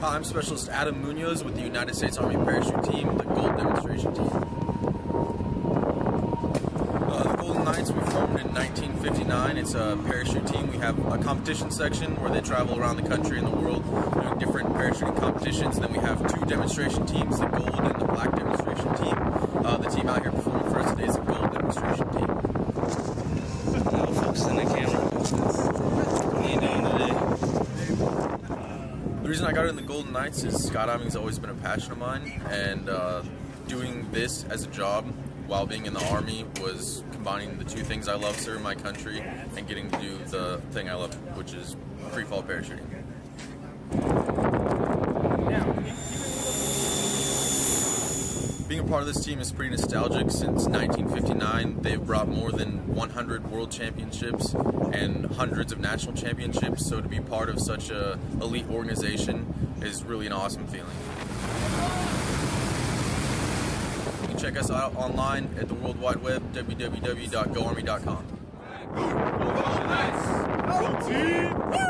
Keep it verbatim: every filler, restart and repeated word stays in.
Hi, I'm Specialist Adam Munoz with the United States Army Parachute Team, the Gold Demonstration Team. Uh, the Golden Knights were formed in nineteen fifty-nine. It's a parachute team. We have a competition section where they travel around the country and the world doing different parachuting competitions. Then we have two demonstration teams, the Gold and the Black Demonstration Team. Uh, the team out here performing for us today is the Gold Demonstration Team. No folks in the camera. What are you doing today? The reason I got in the Golden Knights is skydiving has always been a passion of mine, and uh, doing this as a job while being in the Army was combining the two things I love, serving my country, and getting to do the thing I love, which is free-fall parachuting. Being a part of this team is pretty nostalgic. Since nineteen fifty-nine, they've brought more than one hundred world championships and hundreds of national championships, so to be part of such a elite organization is really an awesome feeling. You can check us out online at the World Wide Web, w w w dot go army dot com.